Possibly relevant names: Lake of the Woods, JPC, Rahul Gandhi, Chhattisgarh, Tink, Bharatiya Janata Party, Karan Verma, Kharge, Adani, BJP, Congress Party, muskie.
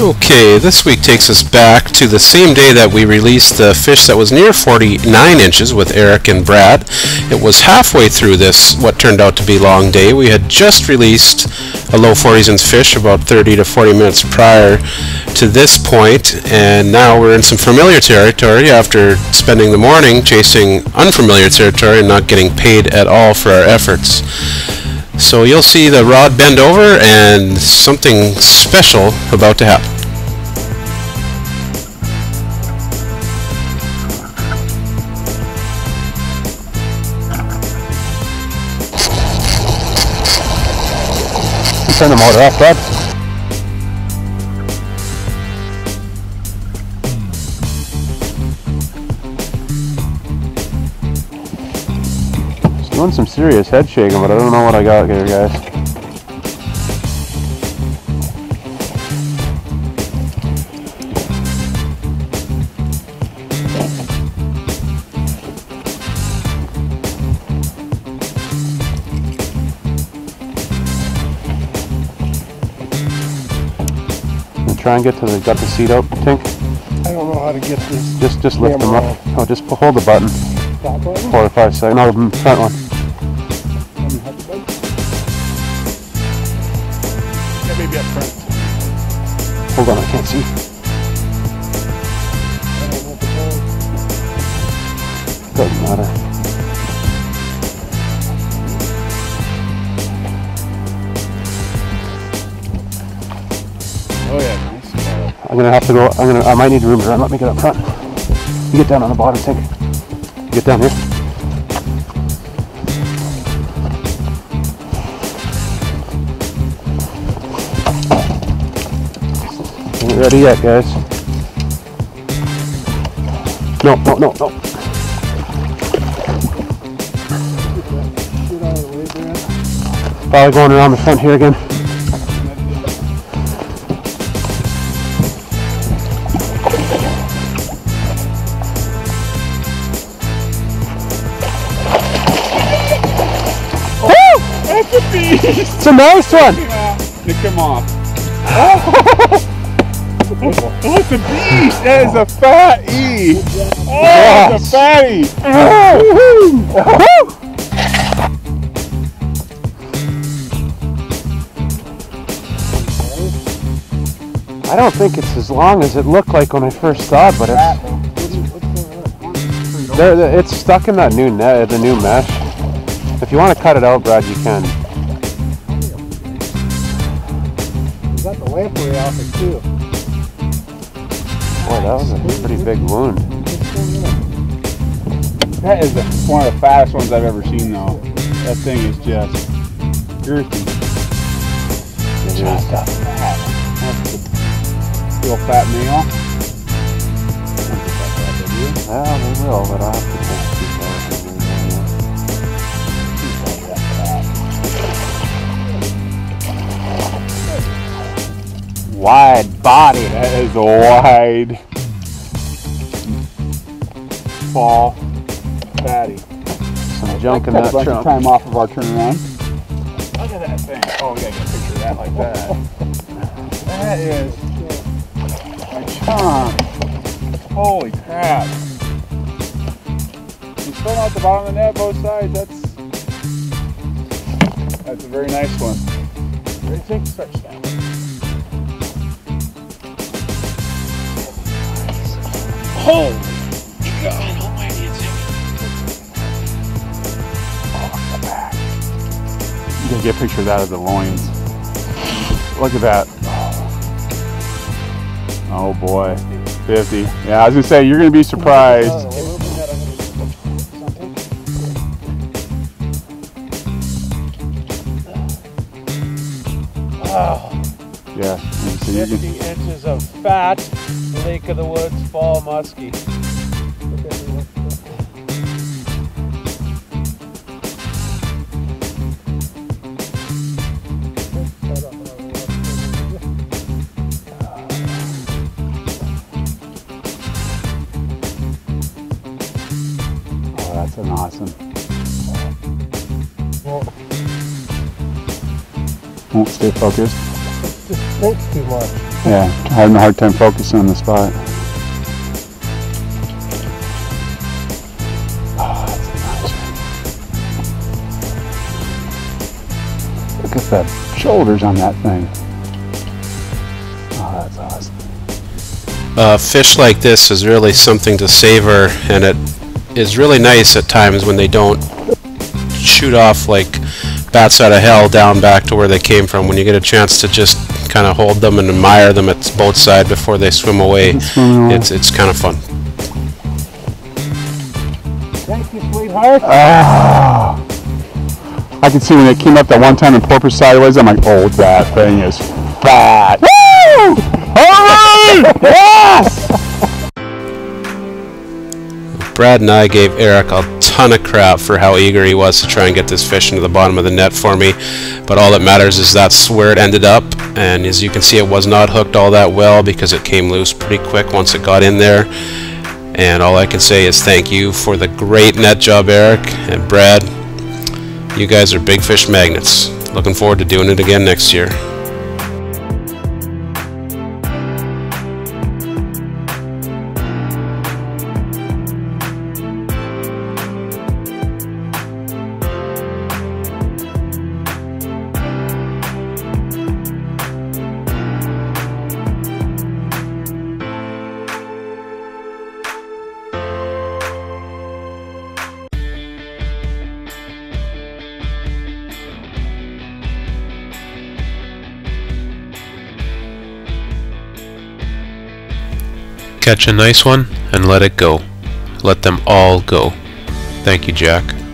Okay, this week takes us back to the same day that we released the fish that was near 49 inches with Eric and Brad. It was halfway through this, what turned out to be long day. We had just released a low 40s inch fish about 30 to 40 minutes prior to this point, and now we're in some familiar territory after spending the morning chasing unfamiliar territory and not getting paid at all for our efforts. So you'll see the rod bend over and something special about to happen. Turn the motor off, Brad. It's doing some serious head shaking, but I don't know what I got here, guys. Try and get to the gut the seat out, Tink. I don't know how to get this. Just lift them up. Off. Oh, just hold the button. That button? 4 to 5 seconds. No, the front one. Yeah, maybe up front. Hold on, I can't see. I don't know what the ball is. Doesn't matter. I'm gonna have to go. I might need room to run. Let me get up front. You get down on the bottom, Tink. You get down here. Ain't ready yet, guys. No, no, no, no. Probably going around the front here again. It's a nice one! Yeah, pick him off. Oh, it's a beast! That is a fat E! Oh, yes. It's a fatty! I don't think it's as long as it looked like when I first saw it, but it's stuck in that new net, the new mesh. If you want to cut it out, Brad, you can. Got the lamprey off it too. Boy, that was a pretty big wound. That is one of the fattest ones I've ever seen, though. That thing is just girthy. It just is. That's a little fat meal. Well, they will, but I'll have to take people out of the wide body. That is a wide fall fatty. Some junk in that trunk. Time off of our turnaround. Look at that thing. Oh, we gotta get a picture of that like that. That is a chunk. Holy crap. You still out the bottom of the net both sides. That's a very nice one. Very big stretch down. Holy God, oh my hands heavy. Off the back. You gotta get a picture of that of the loins. Look at that. Oh boy. 50. Yeah, I was gonna say, you're gonna be surprised. Wow. Yeah. 50 inches of fat. Lake of the Woods fall muskie. Oh, that's an awesome. Whoa. Won't stay focused. Just thinks too much. Yeah, having a hard time focusing on the spot. Oh, that's nice. Look at the shoulders on that thing. Oh, that's awesome. Fish like this is really something to savor, and it is really nice at times when they don't shoot off like bats out of hell down back to where they came from. When you get a chance to just kind of hold them and admire them at both sides before they swim away, it's kind of fun. Thank you, sweetheart. I can see when it came up that one time and porpoise sideways, I'm like, oh, that thing is fat. Woo! All right! Yes! Brad and I gave Eric a ton of crap for how eager he was to try and get this fish into the bottom of the net for me, but all that matters is that's where it ended up, and as you can see, it was not hooked all that well because it came loose pretty quick once it got in there. And all I can say is thank you for the great net job, Eric and Brad. You guys are big fish magnets. Looking forward to doing it again next year. Catch a nice one and let it go. Let them all go. Thank you, Jack.